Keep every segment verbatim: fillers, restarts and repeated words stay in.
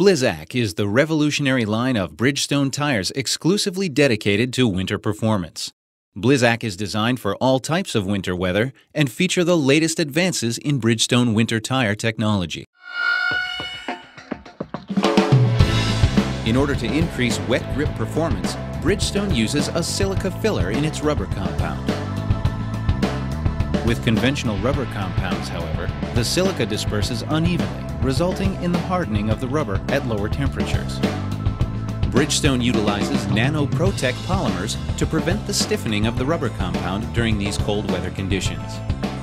Blizzak is the revolutionary line of Bridgestone tires exclusively dedicated to winter performance. Blizzak is designed for all types of winter weather and feature the latest advances in Bridgestone winter tire technology. In order to increase wet grip performance, Bridgestone uses a silica filler in its rubber compound. With conventional rubber compounds, however, the silica disperses unevenly, resulting in the hardening of the rubber at lower temperatures. Bridgestone utilizes NanoPro-Tech polymers to prevent the stiffening of the rubber compound during these cold weather conditions.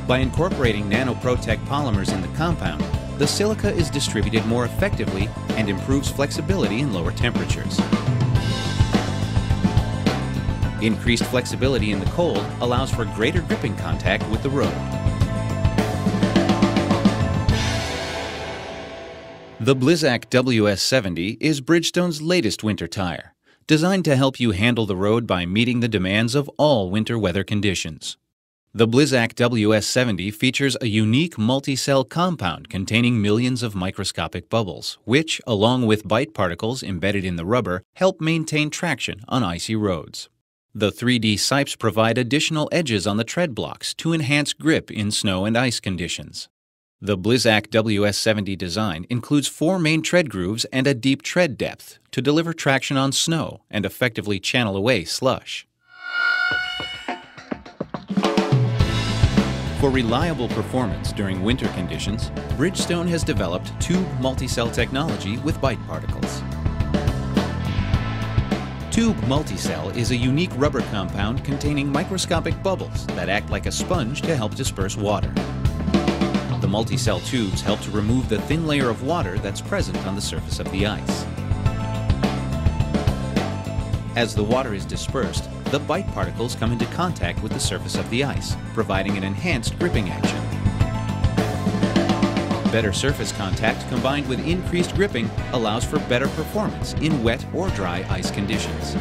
By incorporating NanoPro-Tech polymers in the compound, the silica is distributed more effectively and improves flexibility in lower temperatures. Increased flexibility in the cold allows for greater gripping contact with the road. The Blizzak W S seventy is Bridgestone's latest winter tire, designed to help you handle the road by meeting the demands of all winter weather conditions. The Blizzak W S seventy features a unique multi-cell compound containing millions of microscopic bubbles, which, along with bite particles embedded in the rubber, help maintain traction on icy roads. The three D sipes provide additional edges on the tread blocks to enhance grip in snow and ice conditions. The Blizzak W S seventy design includes four main tread grooves and a deep tread depth to deliver traction on snow and effectively channel away slush. For reliable performance during winter conditions, Bridgestone has developed Tube Multi-Cell technology with bite particles. Tube Multi-Cell is a unique rubber compound containing microscopic bubbles that act like a sponge to help disperse water. The multi-cell tubes help to remove the thin layer of water that's present on the surface of the ice. As the water is dispersed, the bite particles come into contact with the surface of the ice, providing an enhanced gripping action. Better surface contact combined with increased gripping allows for better performance in wet or dry ice conditions.